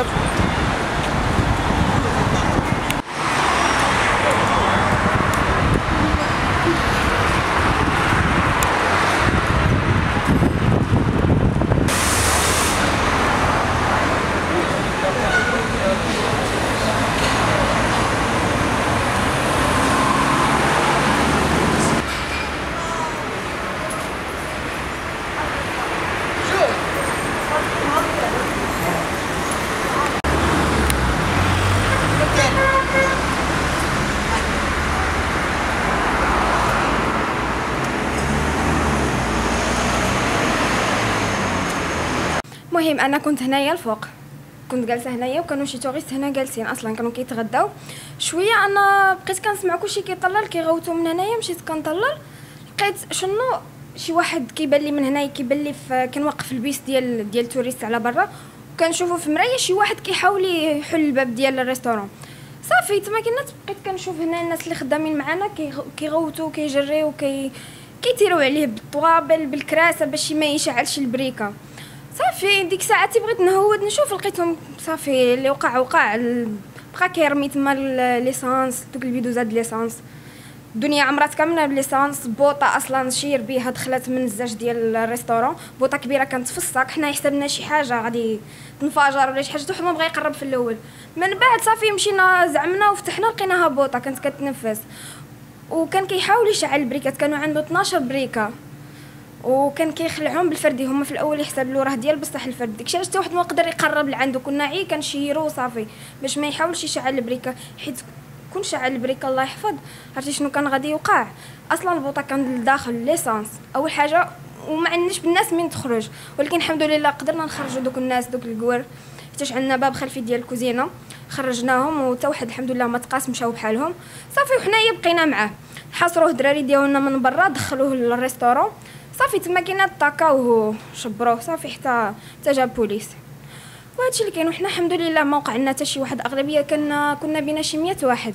المنظر. المهم انا كنت هنايا الفوق، كنت جالسه هنايا وكانوا شي توغيست هنا جالسين اصلا كانوا كيتغداو. شويه انا بقيت كنسمع كلشي كيطلل كيغوتوا من هنايا، مشيت كنطلل لقيت شنو شي واحد كيبان لي من هنايا، كيبان لي كان واقف البيس ديال توريست على برا، وكنشوفو في مرايا شي واحد كيحاول يحل الباب ديال الريستورون. صافي تما كنا بقيت كنشوف هنا الناس اللي خدامين معانا كيغوتوا كيجريو كيتيروا عليه بالطوابل بالكراسه باش ما يشعلش البريكه. صافي ديك ساعتي بغيت نهود نشوف، لقيتهم صافي اللي وقع بقى كيرمي تما ليسانس، دوك البيدوزات ديال ليسانس. الدنيا عمرات كامله بليسانس، بوطه اصلا شير بها دخلت من الزاج ديال الريستورون، بوطه كبيره كانت في الصاك. حنا حسبنا شي حاجه غادي تنفجر ولا شي حاجه، حتى ما بغى يقرب في الاول. من بعد صافي مشينا زعمنا وفتحنا لقيناها بوطه كانت كتنفس، وكان كيحاول يشعل البريكات. كانوا عنده 12 بريكه وكان كيخلعهم بالفردي، هما في الاول يحسبوا راه ديال بصح الفرد، داكشي علاش حتى واحد ما قدر يقرب لعندو. كنا عي كنشيرو صافي باش ما يحاولش يشعل البريكه، حيت كون شعل البريكه الله يحفظ عرفتي شنو كان غادي يوقع. اصلا البوطه كان لداخل ليسانس اول حاجه، وما عندناش بالناس من تخرج، ولكن الحمد لله قدرنا نخرجوا دوك الناس دوك الكوار، حيتاش عندنا باب خلفي ديال الكوزينه خرجناهم، وتا واحد الحمد لله ما تقاس مشاو بحالهم. صافي وحنايا بقينا معاه، حاصروه الدراري ديالنا من برا دخلوه للريستورون. صافي تما كاينه الطاكا وشبروه صافي حتى جا البوليس. وهادشي اللي كاين. وحنا الحمد لله ما وقع لنا حتى شي واحد، اغلبيه كنا بينا شي 100 واحد،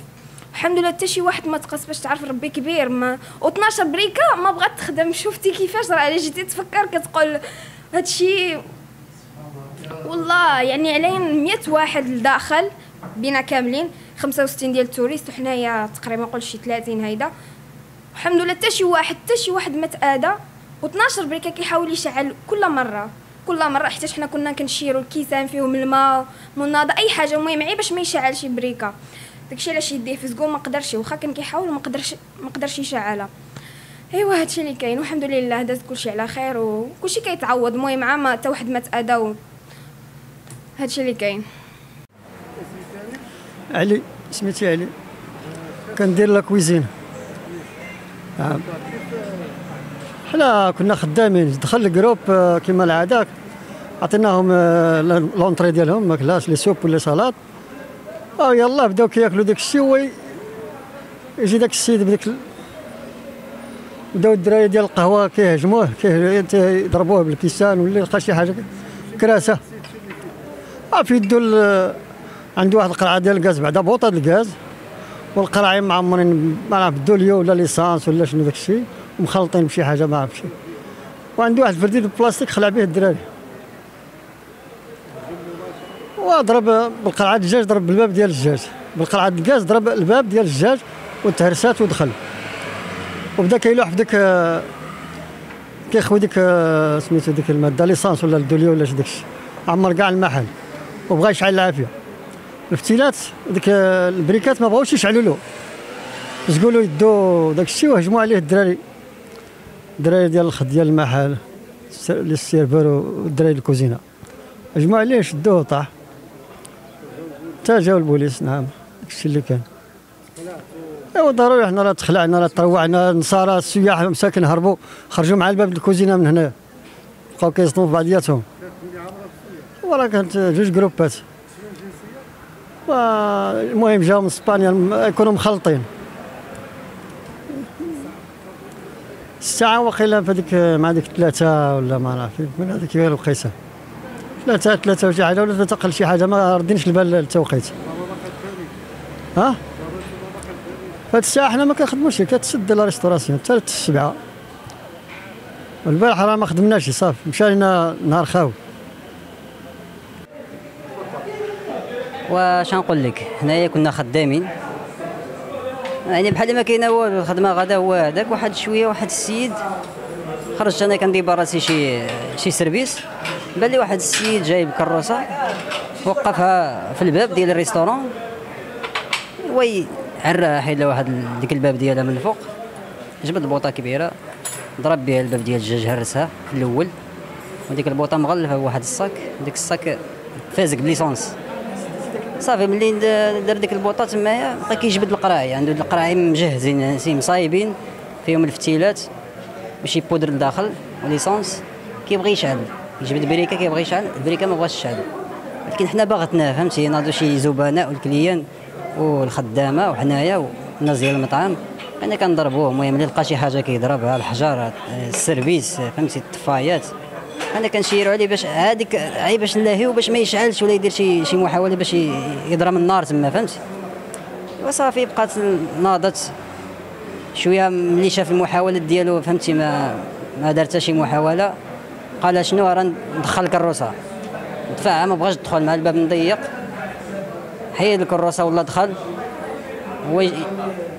الحمد لله حتى شي واحد ما تقص. باش تعرف ربي كبير، ما و12 بريكه ما بغات تخدم. شفتي كيفاش راه، الا جيتي تفكر كتقول هادشي والله يعني علين 100 واحد لداخل بينا كاملين 65 ديال التوريست، وحنايا تقريبا نقول شي 30 هيدا. الحمد لله حتى شي واحد ما تاذى، و12 بريكه كيحاول يشعل كل مره حتى حنا كنا كنشيروا الكيسان فيهم الماء مناضه اي حاجه، المهم عي باش ما يشعلش بريكه. داكشي علاش يديه في زقوم ما قدرش، واخا كان كيحاول ما قدرش يشعلها. ايوا هادشي اللي كاين، والحمد لله داز كلشي على خير وكلشي كيتعوض. المهم عام حتى واحد ما تاذى. هادشي اللي كاين. علي سميتي علي، كندير لا كويزين. حنا كنا خدامين، دخل الجروب كما العاده عطيناهم لونطري ديالهم ماكلاش لي سوب ولا سلطات، او يلاه بداو كياكلوا داك الشيء. وي يجي داك السيد بداك، بداو الدراري ديال القهوه كيهجموه يضربوه بالكيسان ولا لقى شي حاجه كراسه في يدو. عنده واحد القرعه ديال الغاز، بعدا بوطه ديال الغاز، والقرعين معمرين ما بالدوليو ولا ليسانس ولا شنو داك الشيء، ومخلطين بشي حاجه ما عرفتش. وعنده واحد الفرديد البلاستيك خلع به الدراري وضرب بالقرعه الدجاج، ضرب بالباب ديال الدجاج بالقرعه الكاز، ضرب الباب ديال الدجاج وتهرسات ودخل، وبدا كيلوح في ديك كيخوي ديك سميتو ديك الماده ليسانس ولا الدوليو ولا شي داكشي، عمر كاع المحل وبغى يشعل العافيه. الافتيلات ديك البريكات ما بغاوش يشعلوا له، زقوا له يدو داك الشيء وهجموا عليه الدراري ديال الخد ديال المحل لي السيرفور والدراري الكوزينه، هجموا عليه شدوه طاح حتى جاو البوليس. نعم داكشي اللي كان. ايوا ضروري حنا راه تخلعنا راه تروعنا، النصارى السياح مساكن هربوا خرجوا مع الباب الكوزينه من هنا، بقاو كيصطنوا في بعضياتهم. وراه كانت جوج جروبات، المهم جاو من اسبانيا يكونوا مخلطين. الساعة وقيلا في هذيك مع ديك ثلاثة ولا ما عرفتش من هذيك الوقيته، ثلاثة وشي حاجة ولا ثلاثة قل شي حاجة، ما ردينش البال التوقيت. ها؟ فهاد الساعة حنا ما كنخدموش، كتسد لا ريستوراسيون حتى السبعة. البارح راه ما خدمناش صافي، مشى لنا نهار خاوي. واش نقول لك، هنايا كنا خدامين يعني بحال ما كاينه والو، الخدمه غدا هو هذاك. واحد شويه واحد السيد خرجت انا كندير براسي شي سيرفيس، بان لي واحد السيد جايب كروسه وقفها في الباب ديال الريستورون، وي عراها حيد لها واحد ديك الباب ديالها من الفوق، جبد بوطه كبيره ضرب بها الباب ديال الدجاج، هرسها في الاول، وديك البوطه مغلفه بواحد الصاك، ديك الصاك فازك بليسونس صافي. ملي دار ديك البوطه تمايا بقى كيجبد القراعي، عنده القراعي مجهزين سي مصايبين فيهم الفتيلات ماشي بودر لداخل وليسونس، كيبغي يشعل، يجبد بريكه كيبغي يشعل، البريكه ما بغاش تشعل، ولكن حنا باغتناه فهمتي، ناضو شي زبناء والكليان والخدامه وحنايا والناس ديال المطعم انا كنضربوه. المهم اللي لقى شي حاجه كيضربها، الحجاره، السيرفيس فهمتي، الطفايات، انا كنشيروا عليه باش هذيك عي باش نلاهيو باش ما يشعلش ولا يدير شي محاوله باش يضرب النار تما فهمتي. وصافي بقات ناضت شويه، ملي شاف المحاولات ديالو فهمتي ما دار حتى شي محاوله، قال شنو راه ندخل الكروسه، دفعها ما بغاش تدخل مع الباب مضيق، حيد الكروسه والله دخل، هو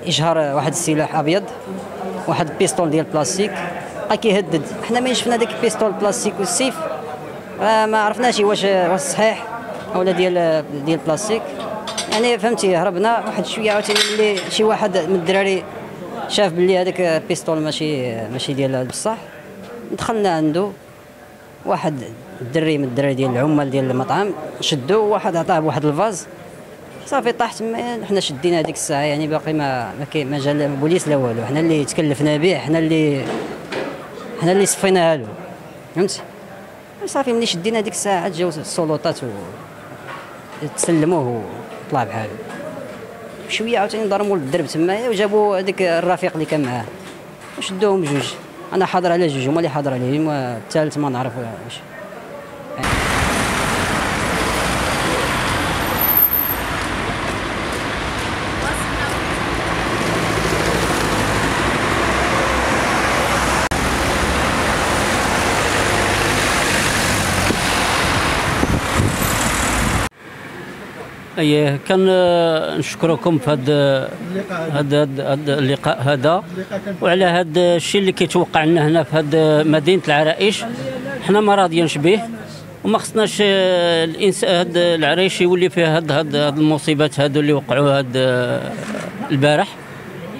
يشهر واحد السلاح ابيض، واحد البيستول ديال البلاستيك بقى كيهدد. حنا ملي شفنا داك البيستول البلاستيك والسيف ما عرفناش واش صحيح اولا ديال البلاستيك يعني فهمتي، هربنا. واحد شويه عاوتاني ملي شي واحد من الدراري شاف بلي هذاك البيستول ماشي ديال بصح، دخلنا عنده واحد الدري من الدراري ديال العمال ديال المطعم، شدو واحد عطاه بواحد الفاز صافي طاح تما. حنا شدينا هذيك الساعه يعني باقي ما جا لا البوليس لا والو، حنا اللي تكلفنا به، حنا اللي صفيناها له فهمتي. صافي ملي شدينا هذيك الساعه جاو السلطات تسلموه وطلع بحالو. شويه عاوتاني ضربوا للدرب تمايا وجابوا هذاك الرفيق اللي كان معاه وشدوهم بجوج، انا حاضر على جوج، هما اللي حاضر عليهم، الثالث ما نعرف واش. ايه كنشكركم في هذا اللقاء هذا، وعلى هذا الشيء اللي كيتوقع لنا هنا في هذه مدينه العرائش. حنا ما راضيينش به وما خصناش هذا العريش يولي فيه هذه المصيبات هذو اللي وقعوا هذا البارح،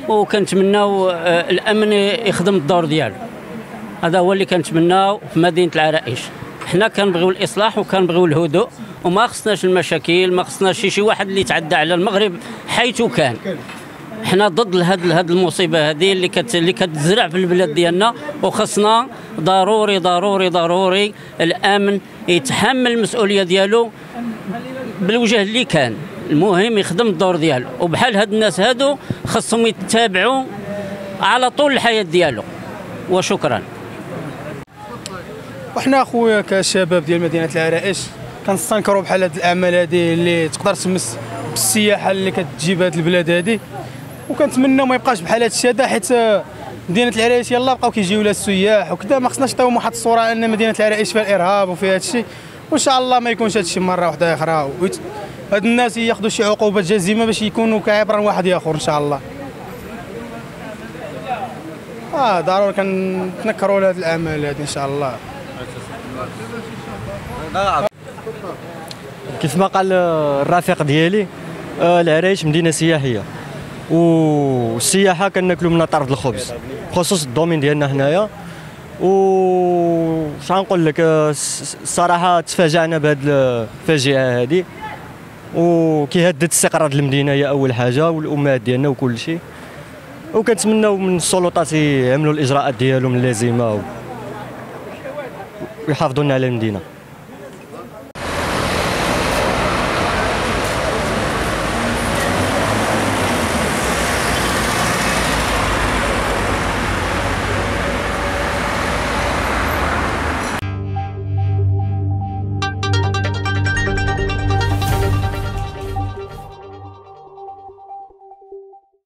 وكنتمناو الامن يخدم الدور ديالو، هذا هو اللي كنتمناو في مدينه العرائش. حنا كنبغيو الاصلاح وكنبغيو الهدوء، وما خصناش المشاكل، ما خصناش شي واحد اللي يتعدى على المغرب حيث كان. حنا ضد هاد المصيبه هذه اللي كتزرع في البلاد ديالنا، وخصنا ضروري ضروري ضروري الامن يتحمل المسؤوليه ديالو بالوجه اللي كان، المهم يخدم الدور ديالو. وبحال هاد الناس هادو خصهم يتابعوا على طول الحياه ديالو، وشكرا. وحنا خويا كشباب ديال مدينه العرائش كنستنكروا بحال هاد الاعمال هادي اللي تقدر تمس بالسياحه اللي كتجيب هاد البلاد هادي، وكنتمنوا ما يبقاش بحال هاد الشيء هذا، حيت مدينه العرائش يلاه بقاو كيجيو لها السياح وكذا، ما خصناش نعطيوهم واحد الصوره ان مدينه العرائش فيها الارهاب وفيها هاد الشيء، وان شاء الله ما يكونش هاد الشيء مره واحده اخرى، هاد الناس ياخذوا شي عقوبات جازمه باش يكونوا كعبرا واحد اخر ان شاء الله. ضروري كنتنكروا لهاد الاعمال هادي ان شاء الله. كيف ما قال الرفيق ديالي، العرايش مدينه سياحيه، والسياحه كناكلوا منها طرف الخبز بخصوص الدومين ديالنا هنايا. وش غنقول لك، الصراحه تفاجأنا بهذه الفاجعه هذه، وكيهدد استقرار المدينه هي اول حاجه، والامهات ديالنا وكل شيء، وكنتمناو من السلطات يعملوا الاجراءات ديالهم اللازمه ويحافظوا لنا على المدينه.